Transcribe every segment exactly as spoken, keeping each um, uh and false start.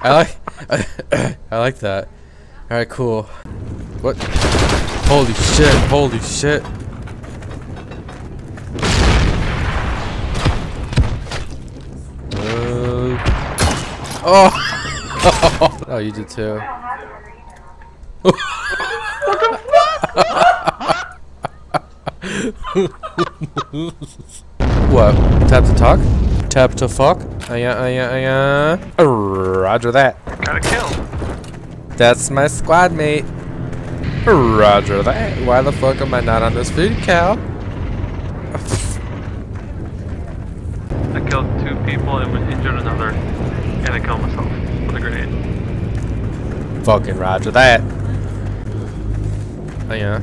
I like I like that. Alright, cool. What? Holy shit, holy shit. Uh, oh! Oh, you did too. What? Tap to talk? Tap to fuck? Aya, aya, aya. Roger that. Got a kill. That's my squad mate. Roger that. Why the fuck am I not on this food cow? I killed two people and was injured another. And I killed myself with a grenade. Fucking roger that. Aya.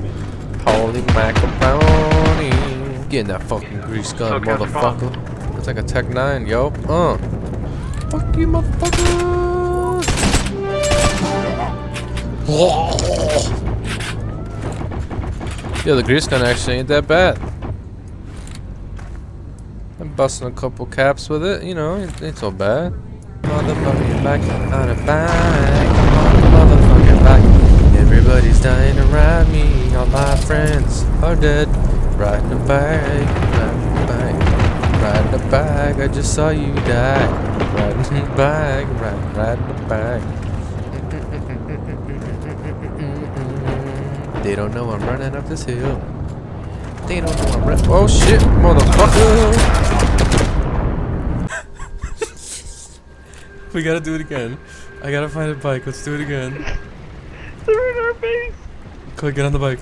Holy macaroni. Get in that fucking grease gun, so motherfucker. It's like a Tech nine, yo. Uh. Fuck you, motherfucker. Yo, the grease gun actually ain't that bad. I'm busting a couple caps with it, you know, it ain't so bad. Motherfucking back out of bag. Motherfucking back. Everybody's dying around me. All my friends are dead. Riding a bag, riding a bag, riding a bag. I just saw you die. Riding a bag, riding, riding a bag. They don't know I'm running up this hill. They don't know I'm running. Oh shit, motherfucker! We gotta do it again. I gotta find a bike. Let's do it again. They're in our face. Quick, get on the bike.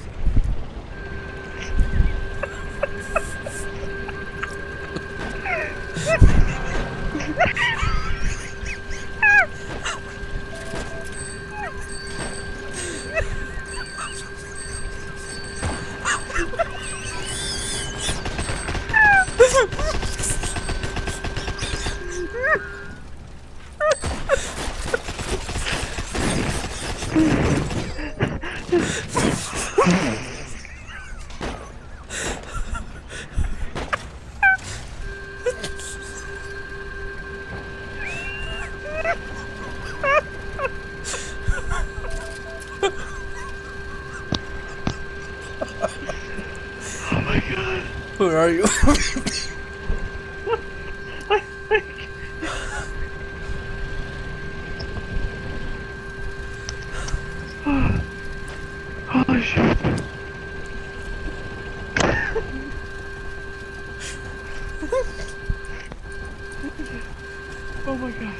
Where are you? Holy shit. Oh my god.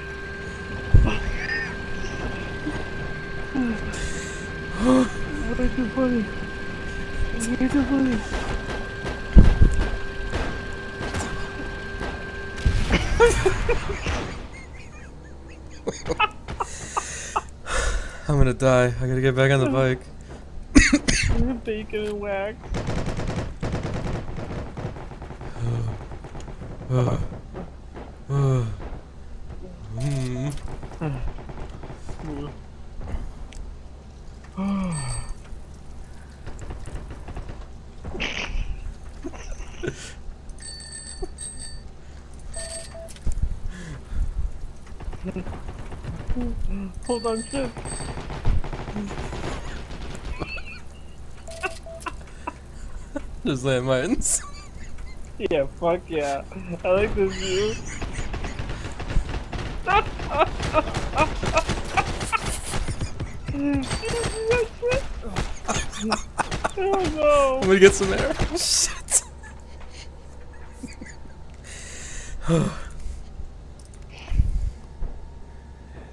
What are you funny? What are you funny? I'm gonna die. I gotta get back on the bike. Bacon and wax. Uh, uh, uh, mm. Hold on, shit. There's landmines. Yeah, fuck yeah. I like this view. Oh no. I'm gonna get some air. Shit.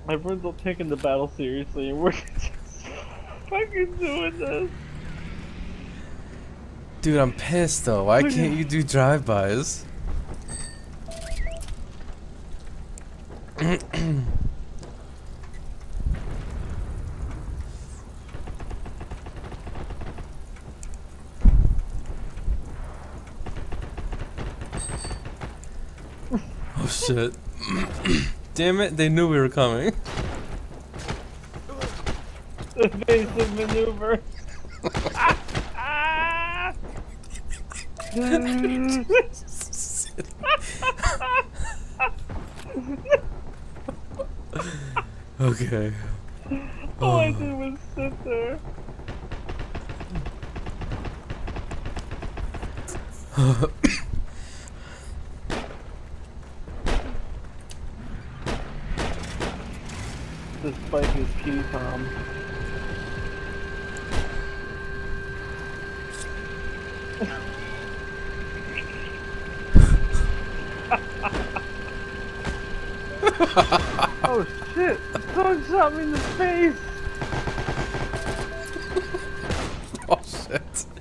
My friends all taking the battle seriously, and we're just fucking doing this. Dude, I'm pissed though. Why can't you do drive-bys? Oh shit. Damn it, they knew we were coming. Evasive maneuver. Okay. All I did was sit there. This bike is key, Tom. Oh shit! Someone shot me in the face! Oh shit!